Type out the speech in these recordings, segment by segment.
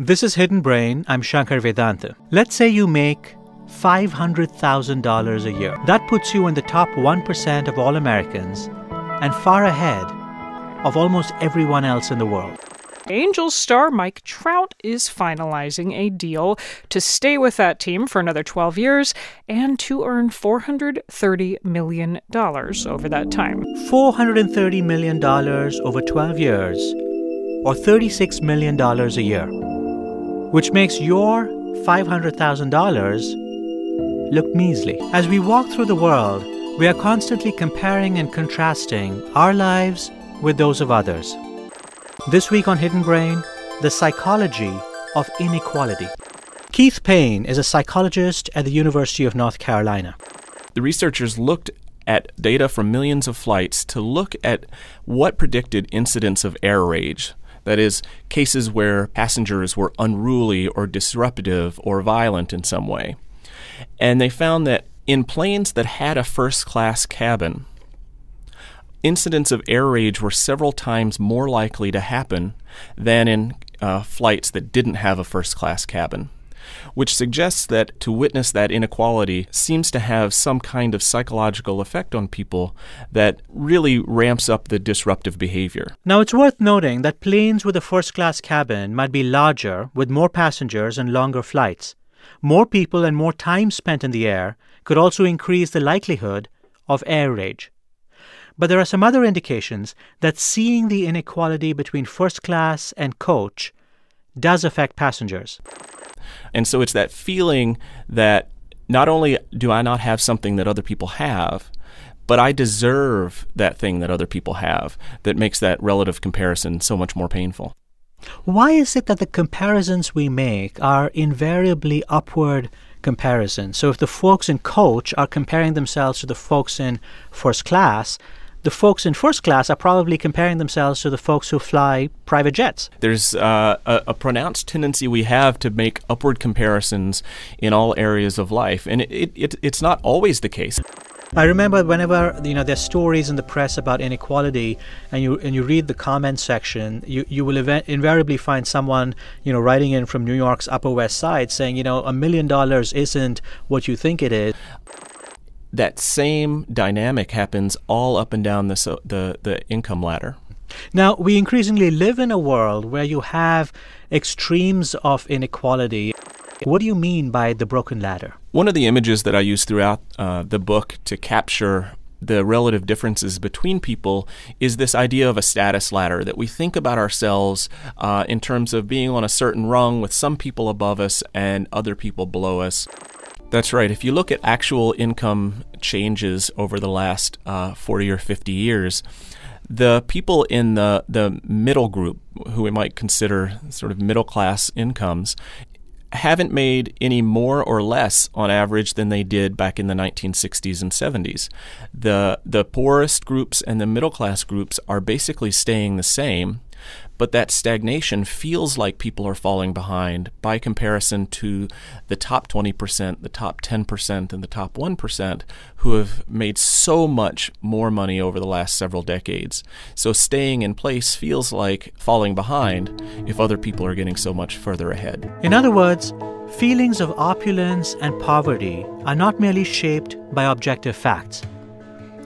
This is Hidden Brain. I'm Shankar Vedantam. Let's say you make $500,000 a year. That puts you in the top 1% of all Americans and far ahead of almost everyone else in the world. Angels star Mike Trout is finalizing a deal to stay with that team for another 12 years and to earn $430 million over that time. $430 million over 12 years, or $36 million a year. Which makes your $500,000 look measly. As we walk through the world, we are constantly comparing and contrasting our lives with those of others. This week on Hidden Brain, the psychology of inequality. Keith Payne is a psychologist at the University of North Carolina. The researchers looked at data from millions of flights to look at what predicted incidents of air rage. That is, cases where passengers were unruly or disruptive or violent in some way. And they found that in planes that had a first-class cabin, incidents of air rage were several times more likely to happen than in flights that didn't have a first-class cabin, which suggests that to witness that inequality seems to have some kind of psychological effect on people that really ramps up the disruptive behavior. Now, it's worth noting that planes with a first-class cabin might be larger, with more passengers and longer flights. More people and more time spent in the air could also increase the likelihood of air rage. But there are some other indications that seeing the inequality between first-class and coach does affect passengers. And so it's that feeling that not only do I not have something that other people have, but I deserve that thing that other people have that makes that relative comparison so much more painful. Why is it that the comparisons we make are invariably upward comparisons? So if the folks in coach are comparing themselves to the folks in first class, the folks in first class are probably comparing themselves to the folks who fly private jets. There's a pronounced tendency we have to make upward comparisons in all areas of life, and it's not always the case. I remember whenever, there's stories in the press about inequality, and you read the comment section, you will invariably find someone, writing in from New York's Upper West Side saying, $1 million isn't what you think it is. That same dynamic happens all up and down the income ladder. Now, we increasingly live in a world where you have extremes of inequality. What do you mean by the broken ladder? One of the images that I use throughout the book to capture the relative differences between people is this idea of a status ladder, that we think about ourselves in terms of being on a certain rung with some people above us and other people below us. That's right. If you look at actual income changes over the last 40 or 50 years, the people in the middle group, who we might consider sort of middle-class incomes, haven't made any more or less on average than they did back in the 1960s and 70s. The poorest groups and the middle-class groups are basically staying the same, but that stagnation feels like people are falling behind by comparison to the top 20%, the top 10%, and the top 1% who have made so much more money over the last several decades. So staying in place feels like falling behind if other people are getting so much further ahead. In other words, feelings of opulence and poverty are not merely shaped by objective facts.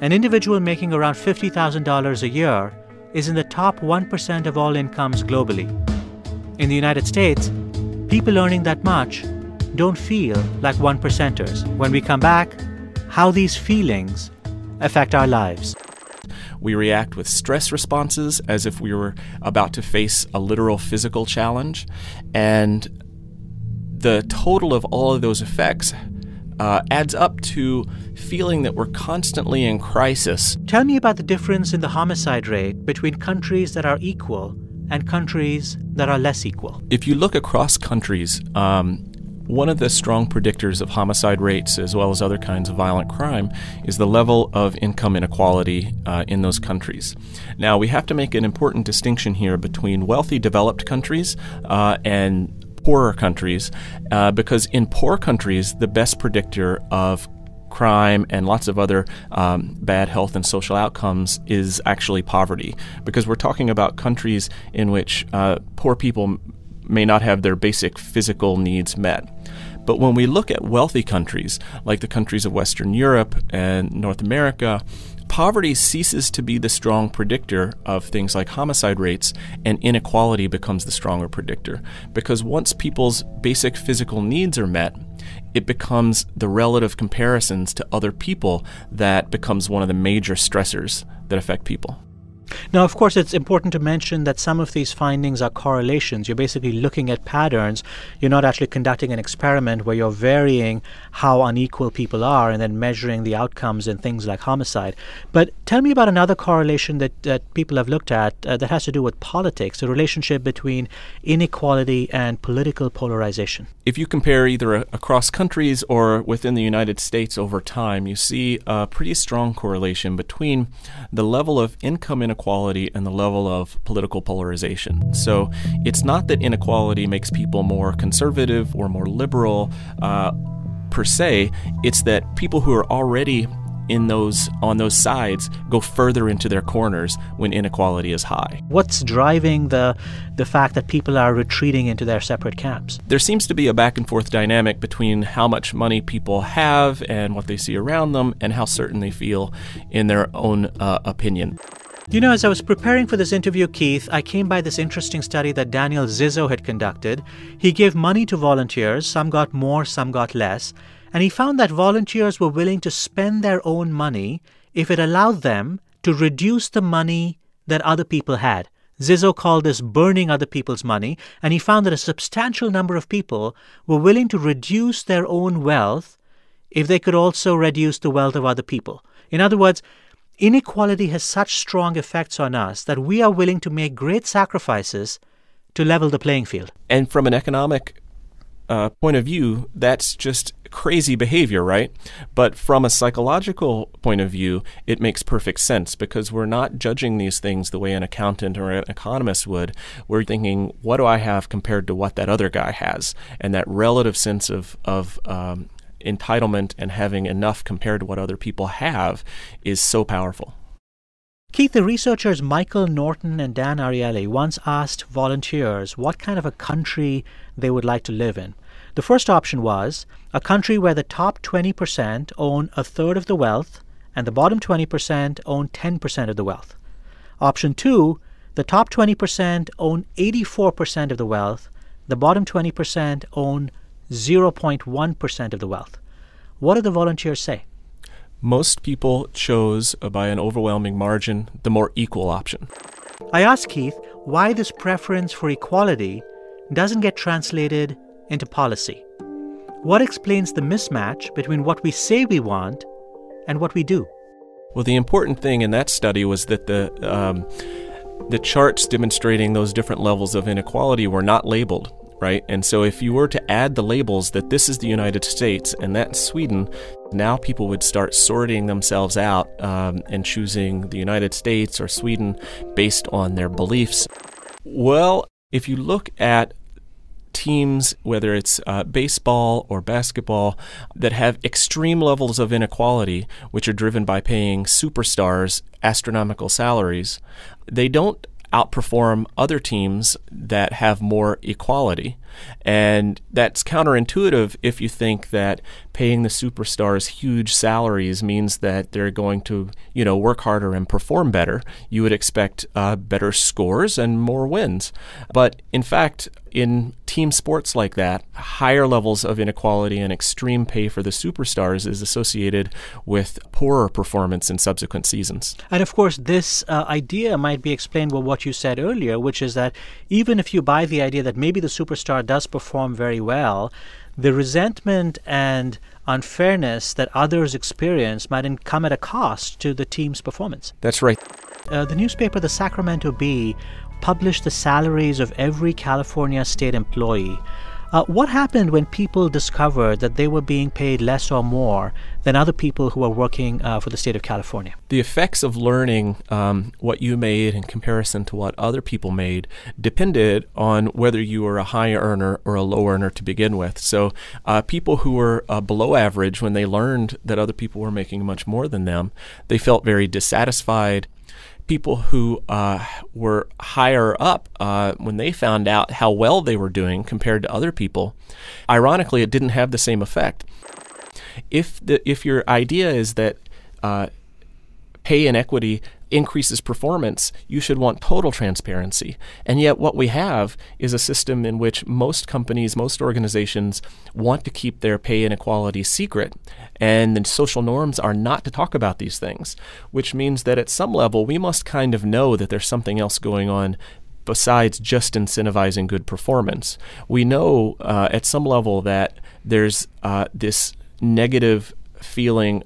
An individual making around $50,000 a year is in the top 1% of all incomes globally. In the United States, people earning that much don't feel like one-percenters. When we come back, how these feelings affect our lives. We react with stress responses as if we were about to face a literal physical challenge. And the total of all of those effects adds up to feeling that we're constantly in crisis. Tell me about the difference in the homicide rate between countries that are equal and countries that are less equal. If you look across countries, one of the strong predictors of homicide rates, as well as other kinds of violent crime, is the level of income inequality in those countries. Now, we have to make an important distinction here between wealthy developed countries and poorer countries, because in poor countries, the best predictor of crime and lots of other bad health and social outcomes is actually poverty, because we're talking about countries in which poor people may not have their basic physical needs met. But when we look at wealthy countries, like the countries of Western Europe and North America, poverty ceases to be the strong predictor of things like homicide rates, and inequality becomes the stronger predictor. Because once people's basic physical needs are met, it becomes the relative comparisons to other people that becomes one of the major stressors that affect people. Now, of course, it's important to mention that some of these findings are correlations. You're basically looking at patterns. You're not actually conducting an experiment where you're varying how unequal people are and then measuring the outcomes in things like homicide. But tell me about another correlation that people have looked at that has to do with politics, the relationship between inequality and political polarization. If you compare either across countries or within the United States over time, you see a pretty strong correlation between the level of income inequality and the level of political polarization. So it's not that inequality makes people more conservative or more liberal per se, it's that people who are already on those sides go further into their corners when inequality is high. What's driving the fact that people are retreating into their separate camps? There seems to be a back and forth dynamic between how much money people have and what they see around them and how certain they feel in their own opinion. You know, as I was preparing for this interview, Keith, I came by this interesting study that Daniel Zizzo had conducted. He gave money to volunteers. Some got more, some got less. And he found that volunteers were willing to spend their own money if it allowed them to reduce the money that other people had. Zizzo called this burning other people's money. And he found that a substantial number of people were willing to reduce their own wealth if they could also reduce the wealth of other people. In other words, inequality has such strong effects on us that we are willing to make great sacrifices to level the playing field. And from an economic point of view, that's just crazy behavior, right? But from a psychological point of view, it makes perfect sense because we're not judging these things the way an accountant or an economist would. We're thinking, what do I have compared to what that other guy has? And that relative sense of entitlement and having enough compared to what other people have is so powerful. Keith, the researchers Michael Norton and Dan Ariely once asked volunteers what kind of a country they would like to live in. The first option was a country where the top 20% own a third of the wealth and the bottom 20% own 10% of the wealth. Option two, the top 20% own 84% of the wealth, the bottom 20% own 0.1% of the wealth. What do the volunteers say? Most people chose, by an overwhelming margin, the more equal option. I asked Keith why this preference for equality doesn't get translated into policy. What explains the mismatch between what we say we want and what we do? Well, the important thing in that study was that the charts demonstrating those different levels of inequality were not labeled. Right? And so if you were to add the labels that this is the United States and that's Sweden, now people would start sorting themselves out and choosing the United States or Sweden based on their beliefs. Well, if you look at teams, whether it's baseball or basketball, that have extreme levels of inequality, which are driven by paying superstars astronomical salaries, they don't outperform other teams that have more equality. And that's counterintuitive if you think that paying the superstars huge salaries means that they're going to, you know, work harder and perform better. You would expect better scores and more wins. But in fact, in team sports like that, higher levels of inequality and extreme pay for the superstars is associated with poorer performance in subsequent seasons. And of course, this idea might be explained by what you said earlier, which is that even if you buy the idea that maybe the superstar does perform very well, the resentment and unfairness that others experience might come at a cost to the team's performance. That's right. The newspaper, the Sacramento Bee, published the salaries of every California state employee. What happened when people discovered that they were being paid less or more than other people who were working for the state of California? The effects of learning what you made in comparison to what other people made depended on whether you were a high earner or a low earner to begin with. So people who were below average, when they learned that other people were making much more than them, they felt very dissatisfied. people who were higher up, when they found out how well they were doing compared to other people, ironically, it didn't have the same effect. If your idea is that pay inequity increases performance, you should want total transparency. And yet what we have is a system in which most companies, most organizations want to keep their pay inequality secret, and the social norms are not to talk about these things, which means that at some level we must kind of know that there's something else going on besides just incentivizing good performance. We know at some level that there's this negative feeling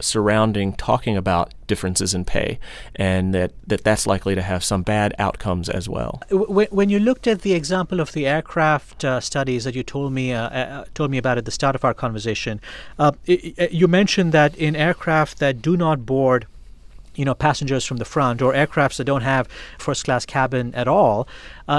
surrounding talking about differences in pay, and that's likely to have some bad outcomes as well. When you looked at the example of the aircraft studies that you told me about at the start of our conversation, you mentioned that in aircraft that do not board, passengers from the front, or aircrafts that don't have first-class cabin at all,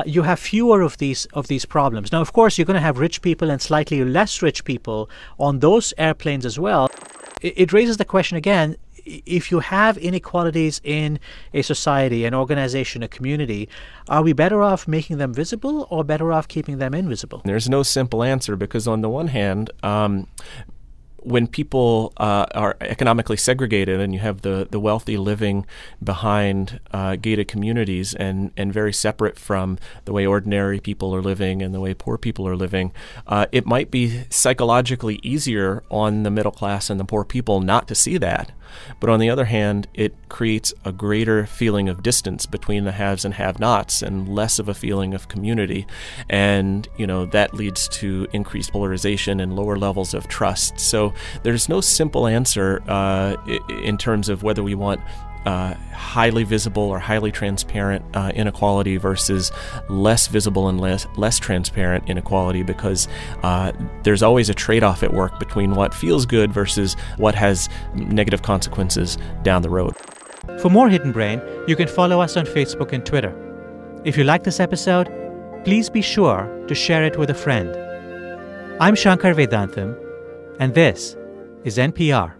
you have fewer of these problems. Now, of course, you're going to have rich people and slightly less rich people on those airplanes as well. It raises the question again, if you have inequalities in a society, an organization, a community, are we better off making them visible or better off keeping them invisible? There's no simple answer, because on the one hand, when people are economically segregated and you have the wealthy living behind gated communities and very separate from the way ordinary people are living and the way poor people are living, it might be psychologically easier on the middle class and the poor people not to see that. But on the other hand, it creates a greater feeling of distance between the haves and have-nots and less of a feeling of community. And, that leads to increased polarization and lower levels of trust. So there's no simple answer in terms of whether we want highly visible or highly transparent inequality versus less visible and less transparent inequality, because there's always a trade-off at work between what feels good versus what has negative consequences down the road. For more Hidden Brain, you can follow us on Facebook and Twitter. If you like this episode, please be sure to share it with a friend. I'm Shankar Vedantam, and this is NPR.